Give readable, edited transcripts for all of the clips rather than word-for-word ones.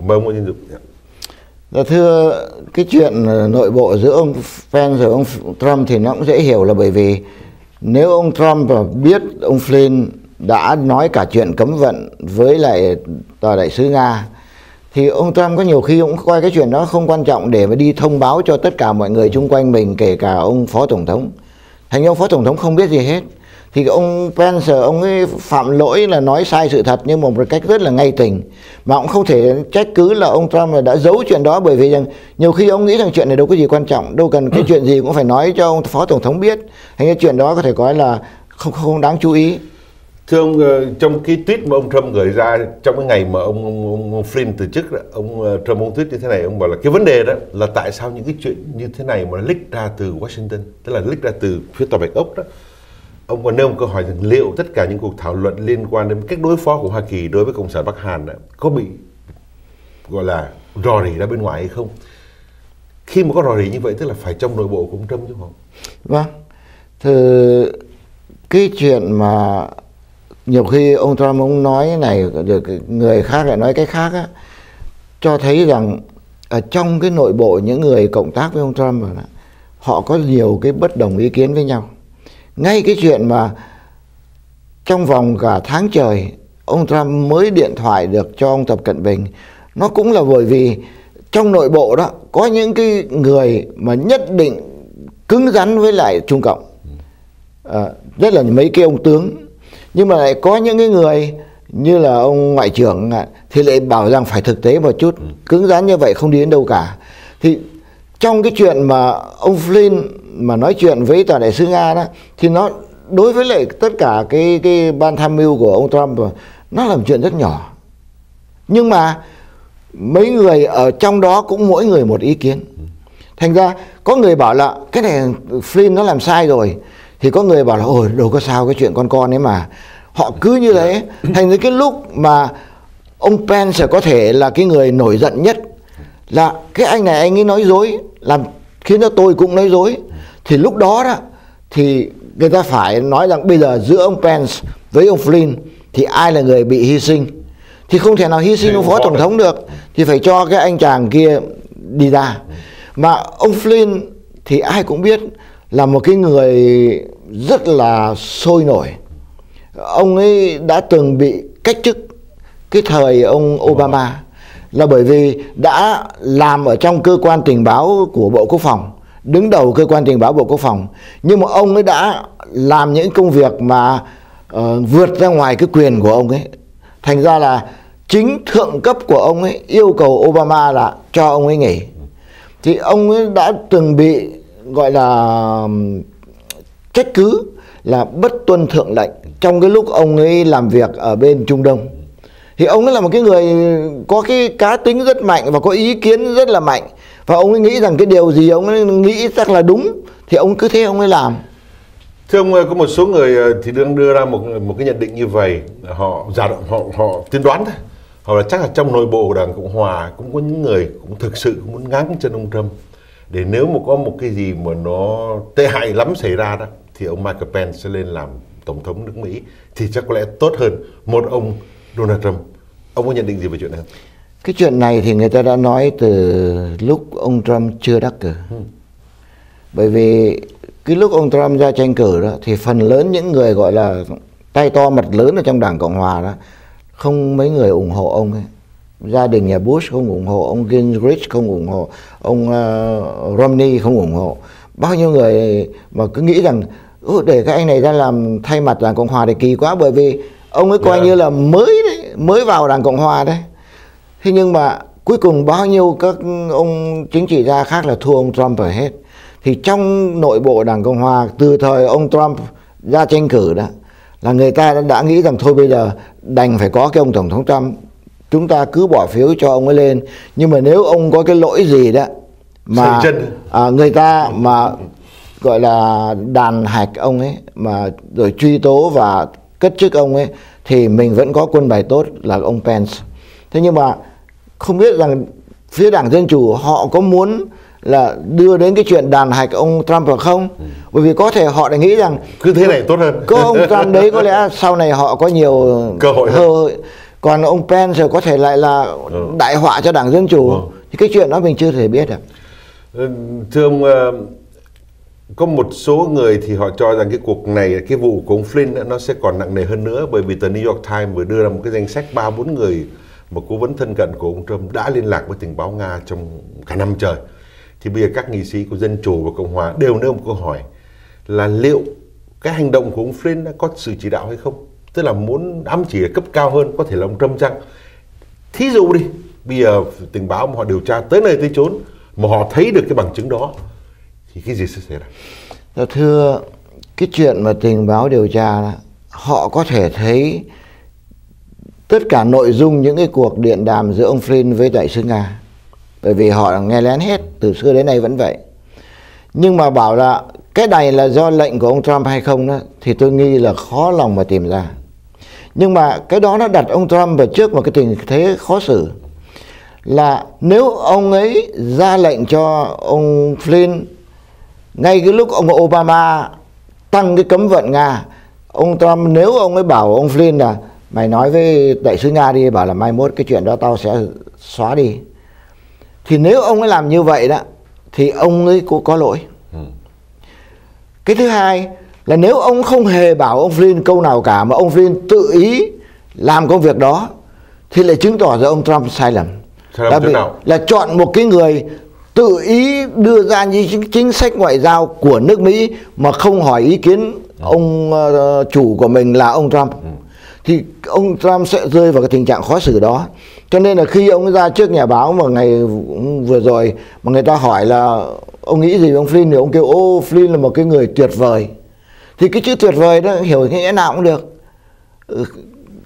Mời ông Nguyễn Dung. Thưa, cái chuyện nội bộ giữa ông Pence và ông Trump thì nó cũng dễ hiểu, là bởi vì nếu ông Trump biết ông Flynn đã nói cả chuyện cấm vận với lại tòa đại sứ Nga, thì ông Trump có nhiều khi cũng coi cái chuyện đó không quan trọng để mà đi thông báo cho tất cả mọi người xung quanh mình, kể cả ông phó tổng thống. Thành ông phó tổng thống không biết gì hết. Thì ông Pence, ông ấy phạm lỗi là nói sai sự thật nhưng mà một cách rất là ngay tình. Mà cũng không thể trách cứ là ông Trump là đã giấu chuyện đó, bởi vì rằng nhiều khi ông nghĩ rằng chuyện này đâu có gì quan trọng, đâu cần cái chuyện gì cũng phải nói cho ông phó tổng thống biết. Thành cái chuyện đó có thể coi là không đáng chú ý. Thưa ông, trong cái tweet mà ông Trump gửi ra trong cái ngày mà ông Flynn từ chức, ông Trump ông tweet như thế này, ông bảo là cái vấn đề đó là tại sao những cái chuyện như thế này mà leak ra từ Washington, tức là leak ra từ phía Tòa Bạch Ốc đó. Ông còn nêu một câu hỏi rằng liệu tất cả những cuộc thảo luận liên quan đến cách đối phó của Hoa Kỳ đối với Cộng sản Bắc Hàn có bị gọi là rò rỉ ra bên ngoài hay không? Khi mà có rò rỉ như vậy tức là phải trong nội bộ của ông Trump chứ không? Vâng, thì cái chuyện mà nhiều khi ông Trump ông nói cái này, người khác lại nói cái khác á, cho thấy rằng ở trong cái nội bộ những người cộng tác với ông Trump đó, họ có nhiều cái bất đồng ý kiến với nhau. Ngay cái chuyện mà trong vòng cả tháng trời ông Trump mới điện thoại được cho ông Tập Cận Bình, nó cũng là bởi vì trong nội bộ đó có những cái người mà nhất định cứng rắn với lại Trung Cộng, rất là mấy cái ông tướng. Nhưng mà lại có những cái người như là ông ngoại trưởng thì lại bảo rằng phải thực tế một chút, cứng rắn như vậy không đi đến đâu cả. Thì trong cái chuyện mà ông Flynn mà nói chuyện với tòa đại sứ Nga đó, thì nó đối với lại tất cả cái ban tham mưu của ông Trump nó làm chuyện rất nhỏ. Nhưng mà mấy người ở trong đó cũng mỗi người một ý kiến. Thành ra có người bảo là cái này Flynn nó làm sai rồi, thì có người bảo là ôi đâu có sao, cái chuyện con ấy mà. Họ cứ như thế. Thành ra cái lúc mà ông Pence có thể là cái người nổi giận nhất là cái anh này anh ấy nói dối, làm khiến cho tôi cũng nói dối. Thì lúc đó đó thì người ta phải nói rằng bây giờ giữa ông Pence với ông Flynn thì ai là người bị hy sinh, thì không thể nào hy sinh ông phó tổng thống được, thì phải cho cái anh chàng kia đi ra. Mà ông Flynn thì ai cũng biết là một cái người rất là sôi nổi. Ông ấy đã từng bị cách chức cái thời ông Obama là bởi vì đã làm ở trong cơ quan tình báo của Bộ Quốc phòng, đứng đầu cơ quan tình báo Bộ Quốc phòng. Nhưng mà ông ấy đã làm những công việc mà vượt ra ngoài cái quyền của ông ấy. Thành ra là chính thượng cấp của ông ấy yêu cầu Obama là cho ông ấy nghỉ. Thì ông ấy đã từng bị gọi là trách cứ là bất tuân thượng lệnh trong cái lúc ông ấy làm việc ở bên Trung Đông. Thì ông ấy là một cái người có cái cá tính rất mạnh và có ý kiến rất là mạnh, và ông ấy nghĩ rằng cái điều gì ông ấy nghĩ chắc là đúng thì ông cứ thế ông ấy làm. Thưa ông ơi, có một số người thì đưa ra một cái nhận định như vậy, họ tiên đoán thôi, họ là chắc là trong nội bộ Đảng Cộng Hòa cũng có những người cũng thực sự muốn ngáng chân ông Trump, để nếu mà có một cái gì mà nó tệ hại lắm xảy ra đó thì ông Michael Pence sẽ lên làm tổng thống nước Mỹ thì chắc có lẽ tốt hơn một ông Donald Trump. Ông có nhận định gì về chuyện này không? Cái chuyện này thì người ta đã nói từ lúc ông Trump chưa đắc cử. Bởi vì cái lúc ông Trump ra tranh cử đó thì phần lớn những người gọi là tay to mặt lớn ở trong Đảng Cộng Hòa đó không mấy người ủng hộ ông ấy. Gia đình nhà Bush không ủng hộ, ông Gingrich không ủng hộ, ông Romney không ủng hộ. Bao nhiêu người mà cứ nghĩ rằng để các anh này ra làm thay mặt Đảng Cộng Hòa thì kỳ quá, bởi vì ông ấy coi như là mới vào Đảng Cộng Hòa đấy. Thế nhưng mà cuối cùng bao nhiêu các ông chính trị gia khác là thua ông Trump phải hết. Thì trong nội bộ Đảng Cộng Hòa từ thời ông Trump ra tranh cử đó là người ta đã nghĩ rằng thôi bây giờ đành phải có cái ông Tổng thống Trump, chúng ta cứ bỏ phiếu cho ông ấy lên. Nhưng mà nếu ông có cái lỗi gì đó mà người ta mà gọi là đàn hạch ông ấy mà rồi truy tố và cất chức ông ấy thì mình vẫn có quân bài tốt là ông Pence. Thế nhưng mà không biết rằng phía Đảng Dân Chủ họ có muốn là đưa đến cái chuyện đàn hạch ông Trump hoặc không? Bởi vì có thể họ lại nghĩ rằng cứ thế này tốt hơn. Có ông Trump đấy có lẽ sau này họ có nhiều cơ hội hơn. Còn ông Pence có thể lại là đại họa cho Đảng Dân Chủ. Thì cái chuyện đó mình chưa thể biết được. Thưa ông, có một số người thì họ cho rằng cái cuộc này, cái vụ của ông Flynn nó sẽ còn nặng nề hơn nữa, bởi vì tờ New York Times vừa đưa ra một cái danh sách 3-4 người mà cố vấn thân cận của ông Trump đã liên lạc với tình báo Nga trong cả năm trời. Thì bây giờ các nghị sĩ của Dân Chủ và Cộng Hòa đều nêu một câu hỏi là liệu cái hành động của ông Flynn đã có sự chỉ đạo hay không? Tức là muốn ám chỉ ở cấp cao hơn, có thể là ông Trump chăng? Thí dụ đi, bây giờ tình báo mà họ điều tra tới nơi tới chốn, mà họ thấy được cái bằng chứng đó, thì cái gì sẽ xảy ra? Thưa, cái chuyện mà tình báo điều tra đó, họ có thể thấy tất cả nội dung những cái cuộc điện đàm giữa ông Flynn với đại sứ Nga, bởi vì họ nghe lén hết, từ xưa đến nay vẫn vậy. Nhưng mà bảo là cái này là do lệnh của ông Trump hay không đó, thì tôi nghi là khó lòng mà tìm ra. Nhưng mà cái đó nó đặt ông Trump vào trước một cái tình thế khó xử, là nếu ông ấy ra lệnh cho ông Flynn ngay cái lúc ông Obama tăng cái cấm vận Nga, ông Trump nếu ông ấy bảo ông Flynn là mày nói với đại sứ Nga đi, bảo là mai mốt cái chuyện đó tao sẽ xóa đi, thì nếu ông ấy làm như vậy đó thì ông ấy cũng có lỗi. Cái thứ hai là nếu ông không hề bảo ông Flynn câu nào cả mà ông Flynn tự ý làm công việc đó, thì lại chứng tỏ ra ông Trump sai lầm. Là chọn một cái người tự ý đưa ra những chính sách ngoại giao của nước Mỹ mà không hỏi ý kiến ông chủ của mình là ông Trump. Thì ông Trump sẽ rơi vào cái tình trạng khó xử đó. Cho nên là khi ông ra trước nhà báo mà ngày vừa rồi mà người ta hỏi là ông nghĩ gì về ông Flynn, thì ông kêu ô, Flynn là một cái người tuyệt vời. Thì cái chữ tuyệt vời đó hiểu nghĩa nào cũng được.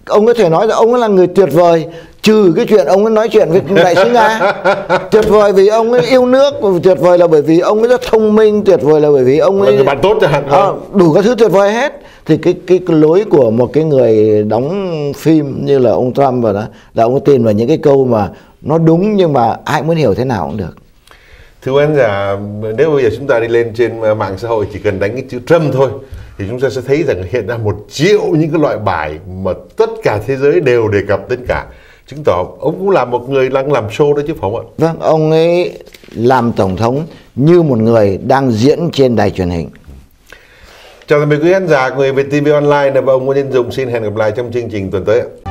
Ông có thể nói là ông ấy là người tuyệt vời, trừ cái chuyện ông ấy nói chuyện với đại sứ Nga. Tuyệt vời vì ông ấy yêu nước, tuyệt vời là bởi vì ông ấy rất thông minh, tuyệt vời là bởi vì ông ấy bạn tốt chẳng hạn. Đủ các thứ tuyệt vời hết. Thì cái lối của một cái người đóng phim như là ông Trump và đó, là ông ấy tìm vào những cái câu mà nó đúng nhưng mà ai muốn hiểu thế nào cũng được. Thưa quý khán giả, nếu bây giờ chúng ta đi lên trên mạng xã hội chỉ cần đánh cái chữ Trump thôi thì chúng ta sẽ thấy rằng hiện ra 1 triệu những cái loại bài mà tất cả thế giới đều đề cập đến cả. Chứng tỏ ông cũng là một người đang làm show đó chứ phải không ạ? Vâng, ông ấy làm tổng thống như một người đang diễn trên đài truyền hình. Chào tạm biệt quý khán giả của Người Việt TV Online, và ông Nguyễn Dung xin hẹn gặp lại trong chương trình tuần tới ạ.